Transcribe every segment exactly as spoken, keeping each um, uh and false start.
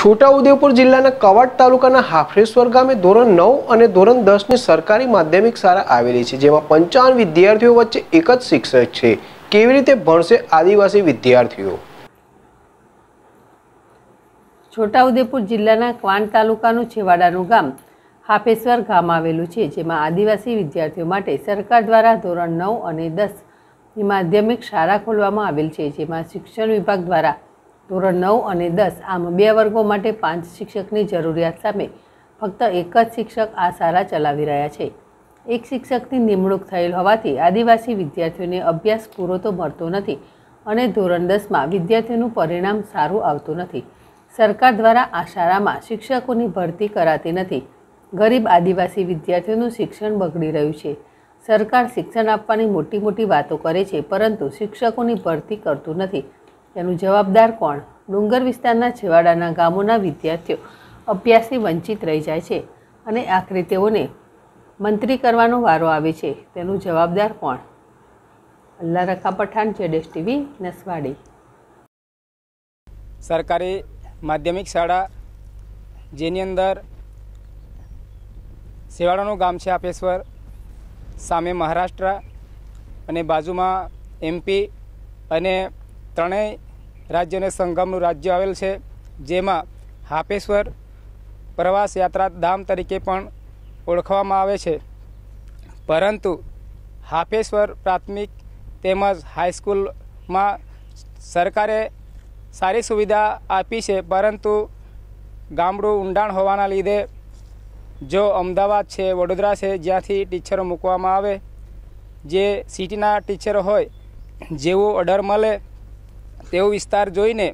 છોટાઉદેપુર જિલ્લાના કવાંટ તાલુકાના હાફેશ્વર ગામે ધોરણ નવ અને ધોરણ દસ ની સરકારી માધ્યમિક શાળા આવેલી છે, જેમાં પંચાવન વિદ્યાર્થીઓ વચ્ચે એક જ શિક્ષક છે। કેવી રીતે ભણશે આદિવાસી વિદ્યાર્થીઓ? છોટાઉદેપુર જિલ્લાના ક્વાંટ તાલુકાનું છેવાડાનું ગામ હાફેશ્વર ગામ આવેલું છે, જેમાં આદિવાસી વિદ્યાર્થીઓ માટે સરકાર દ્વારા ધોરણ નવ અને દસ ની માધ્યમિક શાળા ખોલવામાં આવેલ છે, જેમાં શિક્ષણ વિભાગ દ્વારા ધોરણ નવ અને દસ આમ બે વર્ગો માટે પાંચ શિક્ષકની જરૂરિયાત સામે ફક્ત એક જ શિક્ષક આ શાળા ચલાવી રહ્યા છે। એક શિક્ષકની નિમણૂક થયેલ હોવાથી આદિવાસી વિદ્યાર્થીઓને અભ્યાસ પૂરો તો મળતો નથી અને ધોરણ દસમાં વિદ્યાર્થીઓનું પરિણામ સારું આવતું નથી। સરકાર દ્વારા આ શાળામાં શિક્ષકોની ભરતી કરાતી નથી। ગરીબ આદિવાસી વિદ્યાર્થીઓનું શિક્ષણ બગડી રહ્યું છે। સરકાર શિક્ષણ આપવાની મોટી મોટી વાતો કરે છે, પરંતુ શિક્ષકોની ભરતી કરતું નથી। તેનું જવાબદાર કોણ? ડુંગર વિસ્તારના છેવાડાના ગામોના વિદ્યાર્થીઓ અભ્યાસથી વંચિત રહી જાય છે અને આખરે તેઓને મંત્રી કરવાનો વારો આવે છે। તેનું જવાબદાર કોણ? Alla Rakha Pathan, Z S T V Naswadi. સરકારી માધ્યમિક શાળા જેની અંદર છેવાડાનું ગામ છે હાફેશ્વર, સામે મહારાષ્ટ્ર અને બાજુમાં એમ પી અને ત્રણેય રાજ્યને સંગમનું રાજ્ય આવેલ છે, જેમાં હાફેશ્વર પ્રવાસ યાત્રા ધામ તરીકે પણ ઓળખવામાં આવે છે। પરંતુ હાફેશ્વર પ્રાથમિક તેમજ હાઈસ્કૂલમાં સરકારે સારી સુવિધા આપી છે, પરંતુ ગામડું ઊંડાણ હોવાના લીધે જો અમદાવાદ છે, વડોદરા છે, જ્યાંથી ટીચરો મૂકવામાં આવે, જે સિટીના ટીચરો હોય જેવો ઓર્ડર મળે તેવો વિસ્તાર જોઈને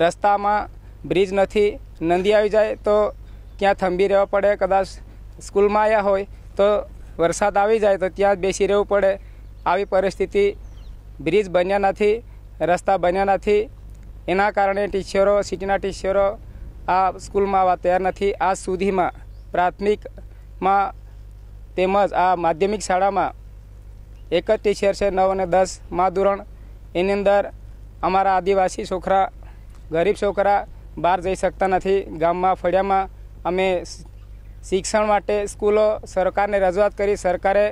રસ્તામાં બ્રિજ નથી, નદી આવી જાય તો ત્યાં થંભી રહેવા પડે, કદાચ સ્કૂલમાં આવ્યા હોય તો વરસાદ આવી જાય તો ત્યાં જ બેસી રહેવું પડે, આવી પરિસ્થિતિ। બ્રિજ બન્યા નથી, રસ્તા બન્યા નથી, એના કારણે ટીચરો, સિટીના ટીચરો આ સ્કૂલમાં આવવા તૈયાર નથી। આજ સુધીમાં પ્રાથમિકમાં તેમજ આ માધ્યમિક શાળામાં એક જ ટીચર છે નવ અને દસમાં ધોરણ, એની અંદર અમારા આદિવાસી છોકરા, ગરીબ છોકરા બહાર જઈ શકતા નથી। ગામમાં ફળિયામાં અમે શિક્ષણ માટે સ્કૂલો સરકારને રજૂઆત કરી, સરકારે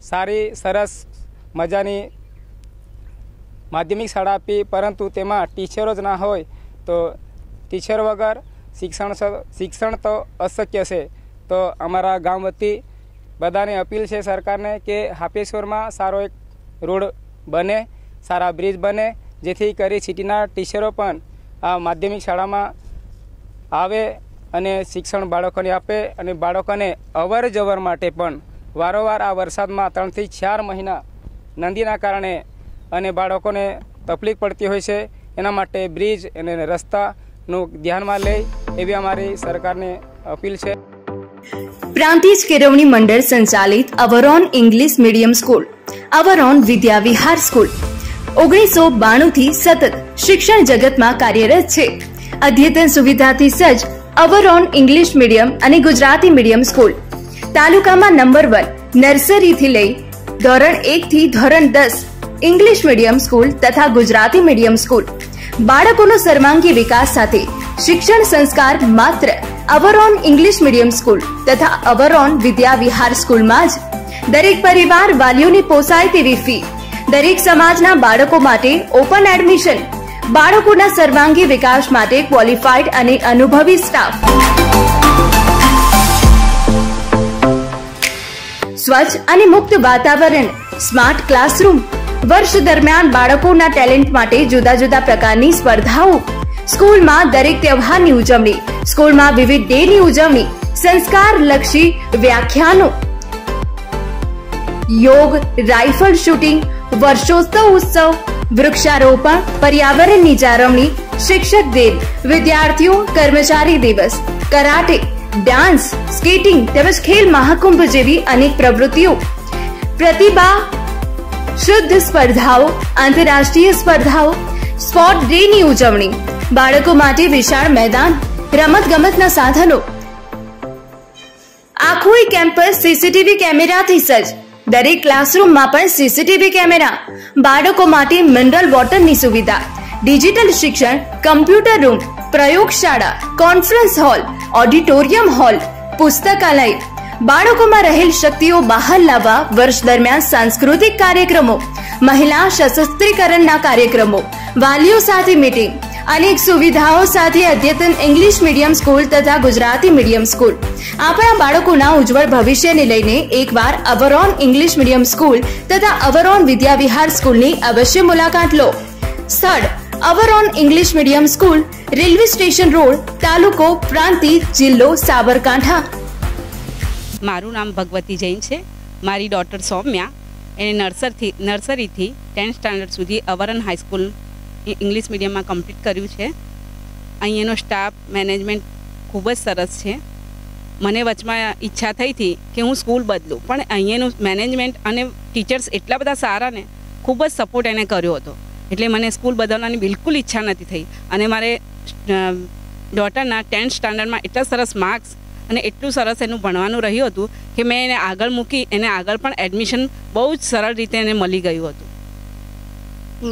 સારી સરસ મજાની માધ્યમિક શાળા આપી, પરંતુ તેમાં ટીચરો જ ના હોય તો ટીચર વગર શિક્ષણ શિક્ષણ તો અશક્ય છે। તો અમારા ગામ વતી બધાને અપીલ છે સરકારને કે હાફેશ્વરમાં સારો એક રોડ બને, સારા બ્રિજ બને, જેથી કરી સિટીના ટીચરો પણ આ માધ્યમિક શાળામાં આવે અને શિક્ષણ બાળકોને આપે અને બાળકોને અવર જવર માટે પણ વારંવાર આ વરસાદમાં ત્રણથી ચાર મહિના નદીના કારણે અને બાળકોને તકલીફ પડતી હોય છે, એના માટે બ્રિજ અને રસ્તાનું ધ્યાનમાં લે એવી અમારી સરકારને અપીલ છે। પ્રાંતિજ કેળવણી મંડળ સંચાલિત Avron English medium school, Avron Vidya Vihar school ઓગણીસો બાણું થી સતત શિક્ષણ જગતમાં કાર્યરત છે। અદ્યતન સુવિધાથી સજ્જ આવરોન ઇંગ્લિશ મીડિયમ અને ગુજરાતી મીડિયમ સ્કૂલ તાલુકામાં નંબર એક નર્સરીથી લઈ ધોરણ એક થી ધોરણ દસ ઇંગ્લિશ મીડિયમ સ્કૂલ તથા ગુજરાતી મીડિયમ સ્કૂલ બાળકોનો સર્વાંગી વિકાસ સાથે શિક્ષણ સંસ્કાર માત્ર આવરોન ઇંગ્લિશ મીડિયમ સ્કૂલ તથા આવરોન વિદ્યા વિહાર સ્કૂલમાં જ દરેક પરિવાર વાલીઓને પોસાય તેવી ફી, દરેક સમાજના બાળકો માટે ઓપન એડમિશન, બાળકોના સર્વાંગી વિકાસ માટે ક્વોલિફાઈડ અને અનુભવી સ્ટાફ, સ્વચ્છ અને મુક્ત વાતાવરણ, સ્માર્ટ ક્લાસરૂમ, વર્ષ દરમિયાન બાળકોના ટેલેન્ટ માટે જુદા જુદા પ્રકારની સ્પર્ધાઓ, સ્કૂલમાં દરેક તહેવારની ઉજવણી, સ્કૂલમાં વિવિધ ડેની ઉજવણી, સંસ્કારલક્ષી વ્યાખ્યાનો, યોગ, રાઇફલ શૂટિંગ, વર્ષોત્સવ ઉત્સવ, વૃક્ષારોપણ, પર્યાવરણની જાળવણી, શિક્ષક દિન, વિદ્યાર્થીઓ કર્મચારી દિવસ, કરાટે, ડાન્સ, સ્કેટિંગ તેમજ ખેલ મહાકુંભ જેવી અનેક પ્રવૃત્તિઓ, પ્રતિભા શુદ્ધ સ્પર્ધાઓ, આંતરરાષ્ટ્રીય સ્પર્ધાઓ, સ્પોર્ટ ડેની ઉજવણી, બાળકો માટે વિશાળ મેદાન, રમત ગમતના સાધનો, આખું campus C C T V કેમેરાથી સજ્જ, દરેક ક્લાસરૂમમાં પણ સી સી ટી વી કેમેરા, બાળકો માટે મિનરલ વોટરની સુવિધા, ડિજિટલ શિક્ષણ, કમ્પ્યુટર રૂમ, प्रयोगशाला, कॉन्फ्रेंस हॉल, ऑडिटोरियम हॉल, पुस्तकालय, बाळકો માં રહેલ શક્તિઓ બહાર લાવવા વર્ષ દરમિયાન સાંસ્કૃતિક કાર્યક્રમો, મહિલા સશસ્ત્રીકરણના કાર્યક્રમો, વાલીઓ સાથે મીટિંગ, અનેક સુવિધાઓ સાથે અદ્યતન ઇંગ્લિશ મીડિયમ સ્કૂલ તથા ગુજરાતી મીડિયમ સ્કૂલ આપણા બાળકોના ઉજ્જવળ ભવિષ્યને લઈને એકવાર અવરોન ઇંગ્લિશ મીડિયમ સ્કૂલ તથા અવરોન વિદ્યા વિહાર સ્કૂલની અવશ્ય મુલાકાત લો. સ્થળ: Avron English medium school, railway station road, તાલુકો પ્રાંતિજ, જિલ્લો સાબરકાંઠા. મારું નામ ભગવતી જૈન છે. મારી ડોટર સૌમ્યા એને નર્સરથી નર્સરીથી ટેન્થ સ્ટાન્ડર્ડ સુધી અવરોન હાઈસ્કૂલ ઇંગ્લિશ મીડિયમમાં કમ્પ્લીટ કર્યું છે. અહીં એનો સ્ટાફ મેનેજમેન્ટ ખૂબ જ સરસ છે. મને વચમાં ઈચ્છા થઈ હતી કે હું સ્કૂલ બદલું, પણ અહીંયાનું મેનેજમેન્ટ અને ટીચર્સ એટલા બધા સારા ને ખૂબ જ સપોર્ટ એને કર્યો હતો, એટલે મને સ્કૂલ બદલવાની બિલકુલ ઈચ્છા નથી થઈ. અને મારે ડોટરના ટેન્થ સ્ટાન્ડર્ડમાં એટલા સરસ માર્ક્સ અને એટલું સરસ એનું ભણવાનું રહ્યું હતું કે મેં એને આગળ મૂકી, એને આગળ પણ એડમિશન બહુ જ સરળ રીતે એને મળી ગયું હતું.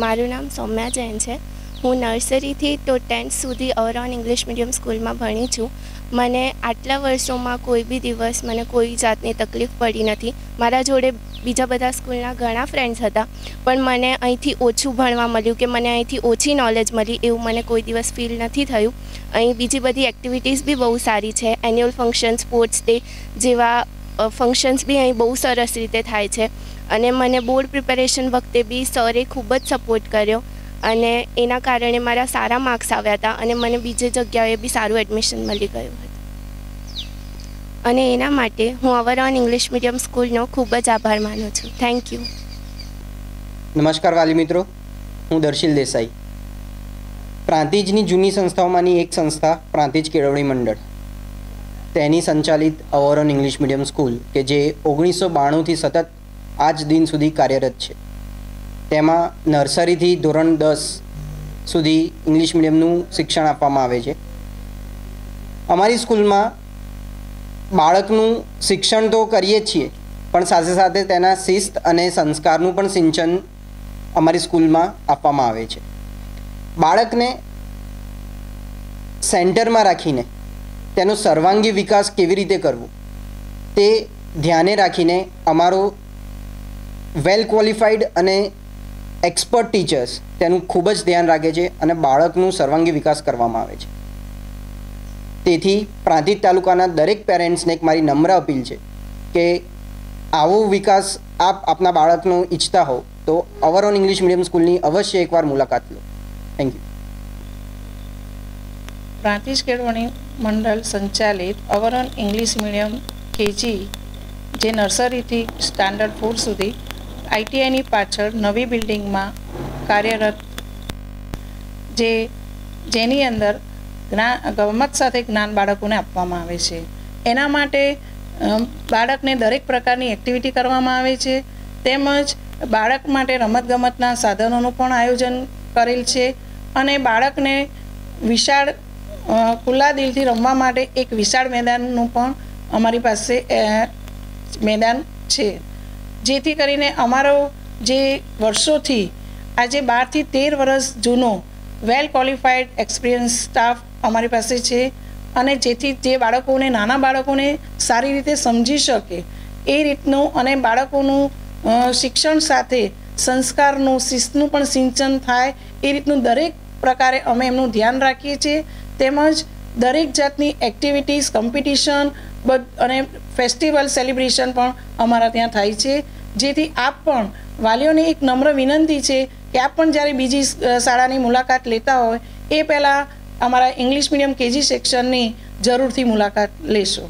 મારું નામ સૌમ્યા જૈન છે. હું નર્સરીથી તો ટેન્થ સુધી અવરોન ઇંગ્લિશ મીડિયમ સ્કૂલમાં ભણી છું. મને આટલા વર્ષોમાં કોઈ બી દિવસ મને કોઈ જાતની તકલીફ પડી નથી. મારા જોડે બીજા બધા સ્કૂલના ઘણા ફ્રેન્ડ્સ હતા, પણ મને અહીંથી ઓછું ભણવા મળ્યું કે મને અહીંથી ઓછી નોલેજ મળી એવું મને કોઈ દિવસ ફીલ નથી થયું. અહીં બીજી બધી એક્ટિવિટીઝ બી બહુ સારી છે. એન્યુઅલ ફંક્શન, સ્પોર્ટ્સ ડે જેવા ફંક્શન્સ બી અહીં બહુ સરસ રીતે થાય છે. અને મને બોર્ડ પ્રિપેરેશન વખતે બી સરે ખૂબ જ સપોર્ટ કર્યો અને એના કારણે મારા સારા માર્ક્સ આવ્યા હતા અને મને બીજી જગ્યાએ બી સારું એડમિશન મળી ગયું હતું. અને એના માટે હું અવરોન ઇંગ્લિશ મીડિયમ સ્કૂલનો ખૂબ જ આભાર માનું છું. Thank you. નમસ્કાર વાલી મિત્રો, હું દર્શિલ દેસાઈ. પ્રાંતિજની જૂની સંસ્થાઓમાંની એક સંસ્થા પ્રાંતિજ કેળવણી મંડળ, તેની સંચાલિત અવરોન ઇંગ્લિશ મીડિયમ સ્કૂલ કે જે ઓગણીસો બાણુંથી સતત આજ દિન સુધી કાર્યરત છે. તેમાં નર્સરીથી ધોરણ દસ સુધી ઇંગ્લિશ મીડિયમનું શિક્ષણ આપવામાં આવે છે. અમારી સ્કૂલમાં બાળકનું શિક્ષણ તો કરીએ છીએ, પણ સાથે સાથે તેના શિસ્ત અને સંસ્કારનું પણ સિંચન અમારી સ્કૂલમાં આપવામાં આવે છે. બાળકને સેન્ટરમાં રાખીને તેનો સર્વાંગી વિકાસ કેવી રીતે કરવો તે ધ્યાને રાખીને અમારો વેલ ક્વોલિફાઈડ અને એક્સપર્ટ ટીચર્સ તેનું ખૂબ જ ધ્યાન રાખે છે અને બાળકનું સર્વાંગી વિકાસ કરવામાં આવે છે. તેથી પ્રાંતિજ તાલુકાના દરેક પેરેન્ટ્સને એક મારી નમ્ર અપીલ છે કે આવો વિકાસ આપ આપના બાળકનો ઈચ્છતા હો તો અવરોન ઇંગ્લિશ મીડિયમ સ્કૂલની અવશ્ય એકવાર મુલાકાત લો. Thank you. પ્રાંતિજ કેળવણી મંડળ સંચાલિત અવરોન ઇંગ્લિશ મીડિયમ કેજી, જે નર્સરીથી સ્ટાન્ડર્ડ ફોર સુધી આઈટીઆઈની પાછળ નવી બિલ્ડિંગમાં કાર્યરત, જે જેની અંદર જ્ઞાન ગમત સાથે જ્ઞાન બાળકોને આપવામાં આવે છે. એના માટે બાળકને દરેક પ્રકારની એક્ટિવિટી કરવામાં આવે છે, તેમજ બાળક માટે રમતગમતના સાધનોનું પણ આયોજન કરેલ છે અને બાળકને વિશાળ ખુલ્લા દિલથી રમવા માટે એક વિશાળ મેદાનનું પણ અમારી પાસે મેદાન છે, જેથી કરીને અમારો જે વર્ષોથી આજે બારથી તેર વર્ષ જૂનો વેલ ક્વોલિફાઈડ એક્સપિરિયન્સ સ્ટાફ અમારી પાસે છે અને જેથી જે બાળકોને નાના બાળકોને સારી રીતે સમજી શકે એ રીતનું અને બાળકોનું શિક્ષણ સાથે સંસ્કારનું, શિસ્તનું પણ સિંચન થાય એ રીતનું દરેક પ્રકારે અમે એમનું ધ્યાન રાખીએ છીએ. તેમજ દરેક જાતની એક્ટિવિટીઝ, કોમ્પિટિશન બધ અને ફેસ્ટિવલ સેલિબ્રેશન પણ અમારા ત્યાં થાય છે. જેથી આપ પણ વાલીઓને એક નમ્ર વિનંતી છે કે આપ પણ જ્યારે બીજી શાળાની મુલાકાત લેતા હોય એ પહેલાં અમારા ઇંગ્લિશ મીડિયમ કેજી સેક્શનની જરૂરથી મુલાકાત લેશો.